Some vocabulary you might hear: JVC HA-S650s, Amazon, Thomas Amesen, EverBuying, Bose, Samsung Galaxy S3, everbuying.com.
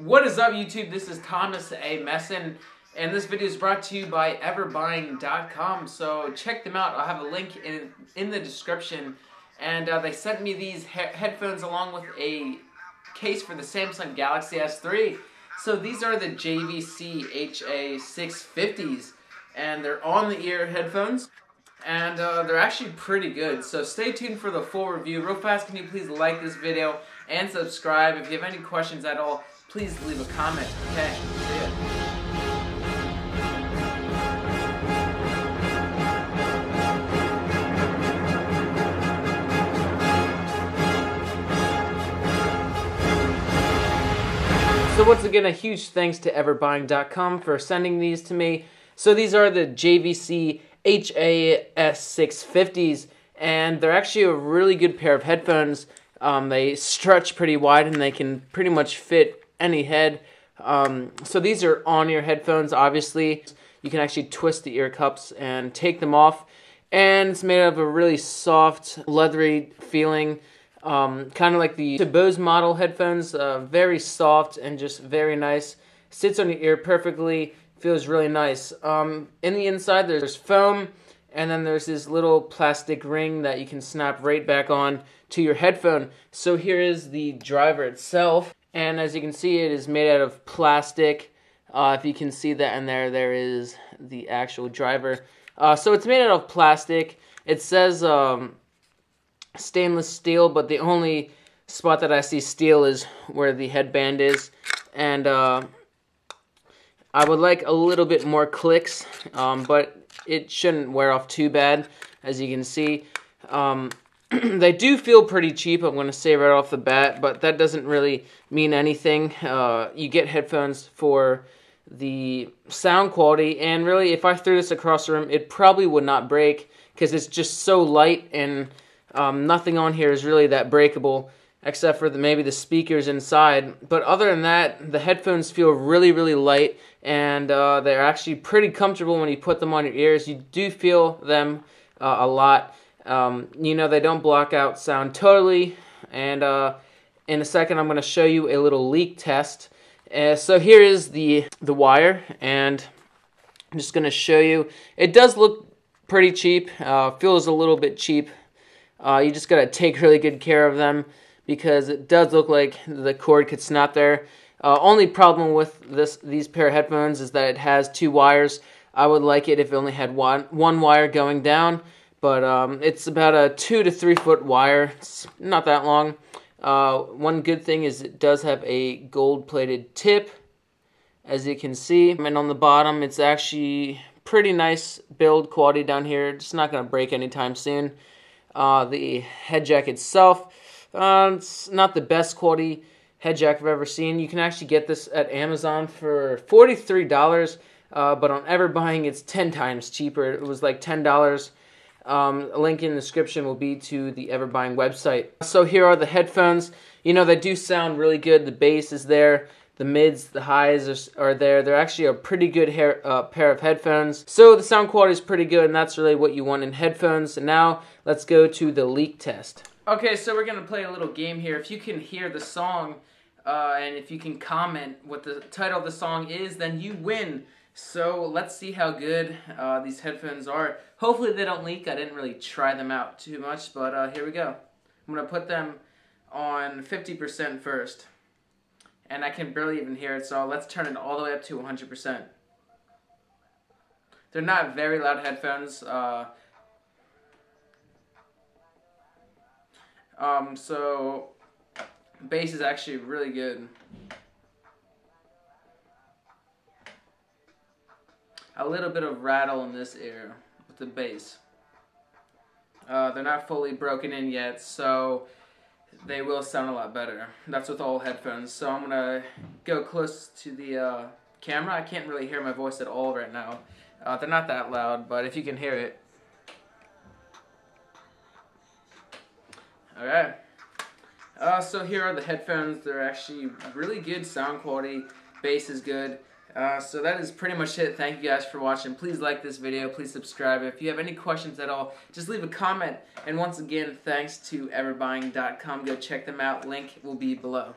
What is up, YouTube? This is Thomas Amesen, and this video is brought to you by everbuying.com. So check them out. I'll have a link in the description. And they sent me these headphones along with a case for the Samsung Galaxy S3. So these are the JVC HA-S650s, and they're on-the-ear headphones, and they're actually pretty good. So stay tuned for the full review. Real fast, can you please like this video and subscribe? If you have any questions at all, please leave a comment. Okay, see ya. So once again, a huge thanks to everbuying.com for sending these to me. So these are the JVC HA-S650s, and they're actually a really good pair of headphones. They stretch pretty wide, and they can pretty much fit any head. So these are on-ear headphones, obviously. You can actually twist the ear cups and take them off. And it's made of a really soft, leathery feeling, kind of like the Bose model headphones. Very soft and just very nice. Sits on your ear perfectly. Feels really nice. In the inside, there's foam, and then there's this little plastic ring that you can snap right back on to your headphone. So here is the driver itself, and as you can see, it is made out of plastic. If you can see that in there, there is the actual driver. So it's made out of plastic. It says stainless steel, but the only spot that I see steel is where the headband is, and I would like a little bit more clicks, but it shouldn't wear off too bad, as you can see. They do feel pretty cheap, I'm going to say right off the bat, but that doesn't really mean anything. You get headphones for the sound quality, and really, if I threw this across the room, it probably would not break, because it's just so light, and nothing on here is really that breakable, except for maybe the speakers inside. But other than that, the headphones feel really, really light, and they're actually pretty comfortable when you put them on your ears. You do feel them a lot. You know, they don't block out sound totally, and in a second I'm going to show you a little leak test. So here is the wire, and I'm just going to show you. It does look pretty cheap, feels a little bit cheap. You just got to take really good care of them, because it does look like the cord could snap there. Only problem with these pair of headphones is that it has two wires. I would like it if it only had one wire going down, but it's about a 2 to 3 foot wire. It's not that long. One good thing is it does have a gold-plated tip, as you can see. And on the bottom, it's actually pretty nice build quality down here. It's not going to break anytime soon. The head jack itself, it's not the best quality head jack I've ever seen. You can actually get this at Amazon for $43, but on Everbuying it's 10 times cheaper. It was like $10. A link in the description will be to the Everbuying website. So here are the headphones. You know, they do sound really good. The bass is there. The mids, the highs are there. They're actually a pretty good pair of headphones. So the sound quality is pretty good, and that's really what you want in headphones. And now let's go to the leak test. Okay, so we're gonna play a little game here. If you can hear the song, and if you can comment what the title of the song is, then you win. So let's see how good these headphones are. Hopefully they don't leak. I didn't really try them out too much, but here we go. I'm gonna put them on 50% first. And I can barely even hear it, so let's turn it all the way up to 100%. They're not very loud headphones. So bass is actually really good. A little bit of rattle in this ear with the bass. They're not fully broken in yet, so they will sound a lot better. That's with all headphones. So I'm gonna go close to the camera. I can't really hear my voice at all right now. They're not that loud, but if you can hear it. Alright. So here are the headphones. They're actually really good sound quality. Bass is good. So that is pretty much it. Thank you guys for watching. Please like this video. Please subscribe. If you have any questions at all, just leave a comment. And once again, thanks to everbuying.com. Go check them out. Link will be below.